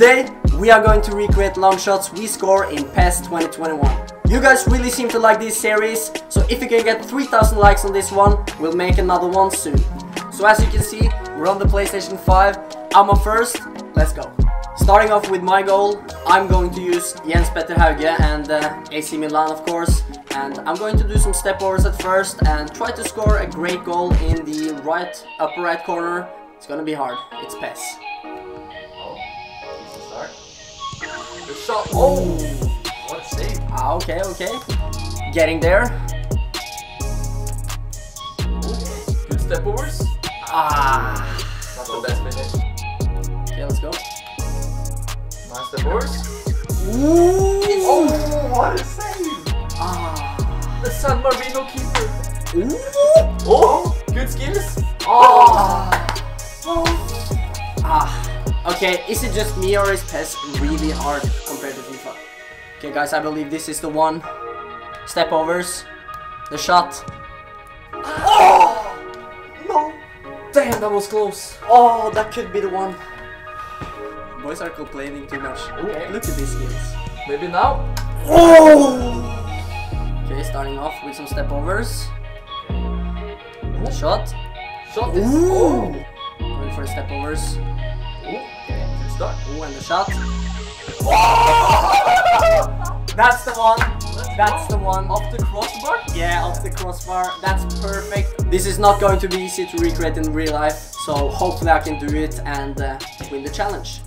Today, we are going to recreate long shots we score in PES 2021. You guys really seem to like this series, so if you can get 3,000 likes on this one, we'll make another one soon. So as you can see, we're on the PlayStation 5, I'm up first, let's go. Starting off with my goal, I'm going to use Jens Petter Hauge and AC Milan of course. And I'm going to do some step overs at first and try to score a great goal in the right upper right corner. It's gonna be hard, it's PES. Oh, decent start. Good shot, oh! What a save. Ah, okay, okay. Getting there. Ooh, good step overs. Ah! Not the best finish. Okay, let's go. Nice step overs. Ooh! Oh, what a save! Ah! The San Marino keeper. Ooh! Oh! Good skills. Ah! Oh. Ah! Okay, is it just me or is PES really hard compared to FIFA? Okay, guys, I believe this is the one. Step overs. The shot. Oh! No! Damn, that was close. Oh, that could be the one. Boys are complaining too much. Okay. Look at these skills. Maybe now. Oh! Okay, starting off with some step overs. Ooh. Shot. Shot is. Ooh. Oh. Going for the step overs. Ooh. Okay, good start. Ooh, and the shot. Oh! That's the one. That's the one. Off the crossbar? Yeah, off the crossbar. That's perfect. This is not going to be easy to recreate in real life, so hopefully I can do it and win the challenge.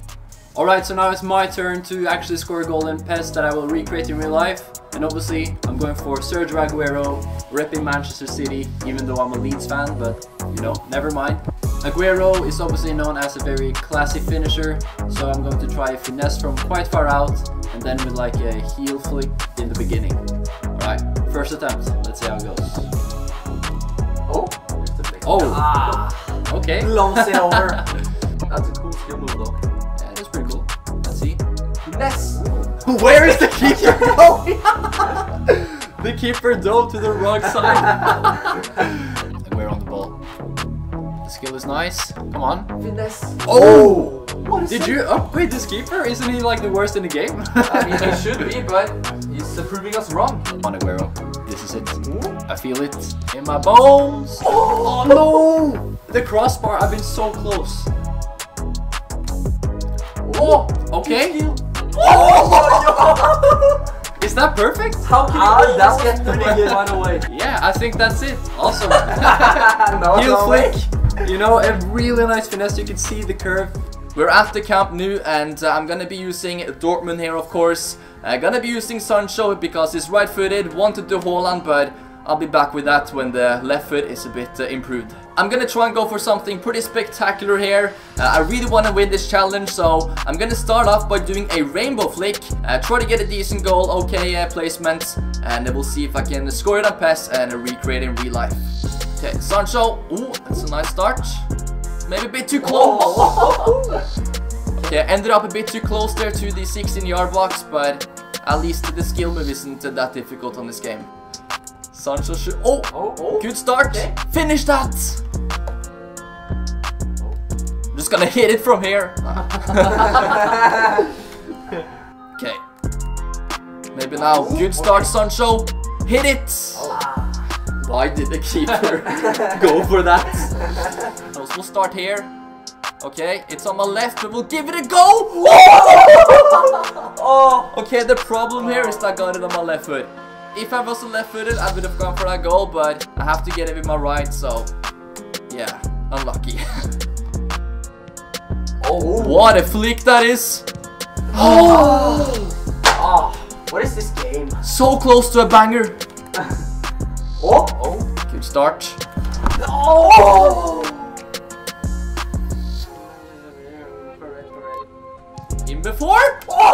Alright, so now it's my turn to actually score a goal in PES that I will recreate in real life. And obviously, I'm going for Sergio Aguero, repping Manchester City, even though I'm a Leeds fan, but, you know, never mind. Aguero is obviously known as a very classy finisher, so I'm going to try a finesse from quite far out, and then with like a heel flick in the beginning. Alright, first attempt, let's see how it goes. Oh! Oh! Ah. Okay. Lumps it over. That's a cool skill move though. Yes. Where is the keeper going? The keeper dove to the wrong side. And we're on the ball. The skill is nice. Come on. Finesse. Oh! What is Did that? You upgrade this keeper? Isn't he like the worst in the game? I mean, he should be, but he's proving us wrong. Come on, Aguero. This is it. I feel it in my bones. Oh, oh no! The crossbar. I've been so close. Oh! Okay. Oh, is that perfect? How can you always get the win right away? Yeah, I think that's it. Awesome. Heel flick. You know, a really nice finesse. You can see the curve. We're at the Camp Nou and I'm gonna be using Dortmund here, of course. I'm gonna be using Sancho because he's right-footed. Wanted to Haaland, but I'll be back with that when the left foot is a bit improved. I'm gonna try and go for something pretty spectacular here. I really want to win this challenge, so I'm gonna start off by doing a rainbow flick. Try to get a decent goal, okay placement, and then we'll see if I can score it on PES and recreate it in real life. Okay, Sancho, ooh, that's a nice start. Maybe a bit too close. Okay, ended up a bit too close there to the 16-yard box, but at least the skill move isn't that difficult on this game. Sancho should. Oh, oh, oh! Good start! Okay. Finish that! I'm just gonna hit it from here. Okay. Maybe now. Good start, Sancho! Hit it! Why did the keeper go for that? So we'll start here. Okay, it's on my left, but we'll give it a go! Oh! Okay, the problem here is that I got it on my left foot. If I wasn't left-footed, I would have gone for that goal, but I have to get it with my right, so yeah, unlucky. Oh, what a flick that is! Oh. Oh, what is this game? So close to a banger. Oh, oh, good start. Oh. In before? Oh.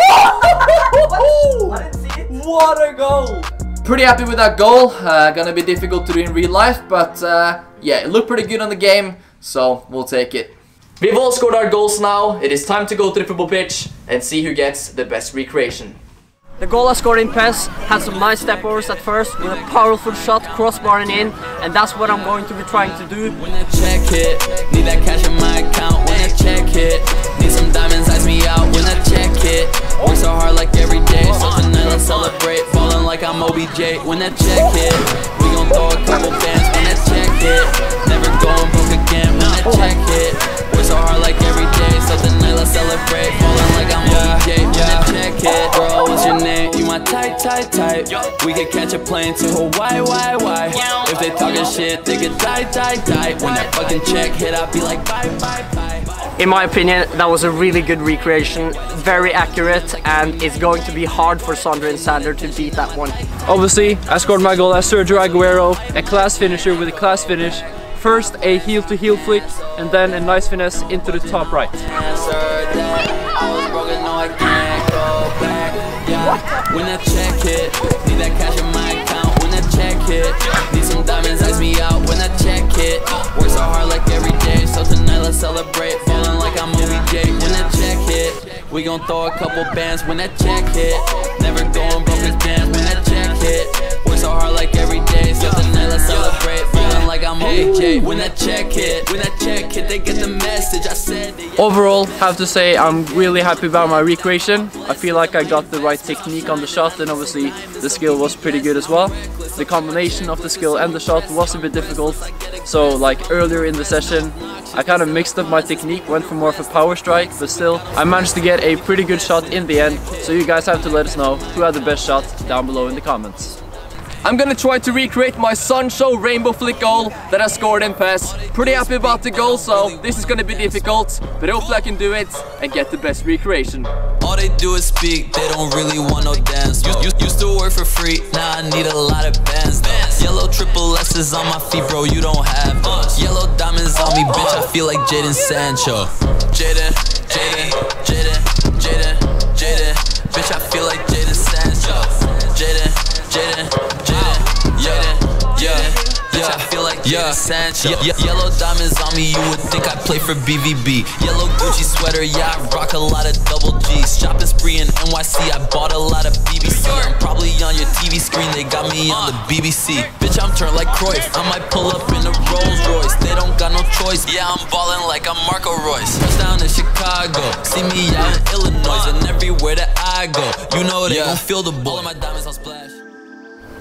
I didn't see it. What a goal! Pretty happy with that goal, gonna be difficult to do in real life, but yeah, it looked pretty good on the game, so we'll take it. We've all scored our goals now, it is time to go to the football pitch and see who gets the best recreation. The goal I scored in PES had some nice step overs at first, with a powerful shot crossbarring in, and that's what I'm going to be trying to do. Need that cash in my account when I check it. Need some diamonds, eyes me out when I check it. Work so hard like every day, so tonight let's celebrate. Falling like I'm OBJ when I check it. We gon' throw a couple bands when I check it. Never going broke again when I check it. Work so hard like every day, so tonight let's celebrate. Falling like I'm OBJ when I check it. Bro, what's your name? You my type. We could catch a plane to Hawaii, why? If they talking shit, they could die. When that fucking check hit, I'd be like bye. In my opinion, that was a really good recreation, very accurate, and it's going to be hard for Sondre and Sander to beat that one. Obviously, I scored my goal as Sergio Aguero, a class finisher with a class finish. First a heel-to-heel flick, and then a nice finesse into the top right. When I check it, need that cash in my account when I check it. Need some diamonds, eyes me out when I check it. Work so hard like every day, so tonight let's celebrate. Falling like I'm OBJ when I check it. We gon' throw a couple bands when I check it. Never going broke as bands when I check it. Work so hard like every day, so tonight let's celebrate. Falling like I'm OBJ when I check it. When I check it, they get the message I said. Overall, have to say I'm really happy about my recreation. I feel like I got the right technique on the shot, and obviously the skill was pretty good as well. The combination of the skill and the shot was a bit difficult, so like earlier in the session I kind of mixed up my technique, went for more of a power strike, but still I managed to get a pretty good shot in the end, so you guys have to let us know who had the best shot down below in the comments. I'm gonna try to recreate my Sancho rainbow flick goal that I scored in PES. Pretty happy about the goal, so this is gonna be difficult, but hopefully I can do it and get the best recreation. All they do is speak, they don't really want no dance. Used to work for free, now I need a lot of bands. Yellow triple S's on my feet, bro, you don't have those. Yellow diamonds on me, bitch, I feel like Jadon Sancho. Jadon, bitch, I feel like Jadon Sancho. Yellow diamonds on me, you would think I play for BVB. Yellow Gucci sweater, yeah, I rock a lot of double G's. Shopping spree in NYC, I bought a lot of BBC. I'm probably on your TV screen, they got me on the BBC. Bitch, I'm turned like Cruyff, I might pull up in a Rolls Royce. They don't got no choice, yeah, I'm ballin' like I'm Marco Royce. Touchdown in Chicago, see me out in Illinois, and everywhere that I go, you know they gon' feel the ball. All of my diamonds on splash.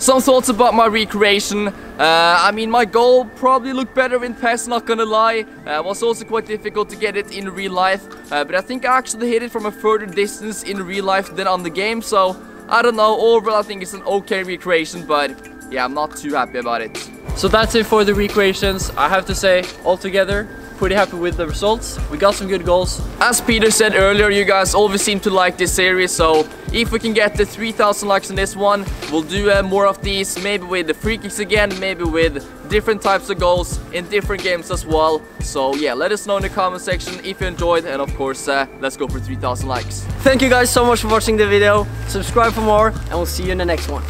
Some thoughts about my recreation. I mean, my goal probably looked better in PES, not gonna lie. It was also quite difficult to get it in real life, but I think I actually hit it from a further distance in real life than on the game, so I don't know. Overall, I think it's an okay recreation, but yeah, I'm not too happy about it. So that's it for the recreations. I have to say, altogether, pretty happy with the results. We got some good goals. As Peter said earlier, you guys always seem to like this series, so if we can get the 3,000 likes on this one, we'll do more of these, maybe with the free kicks again, maybe with different types of goals in different games as well. So yeah, let us know in the comment section if you enjoyed, and of course let's go for 3,000 likes. Thank you guys so much for watching the video. Subscribe for more, and we'll see you in the next one.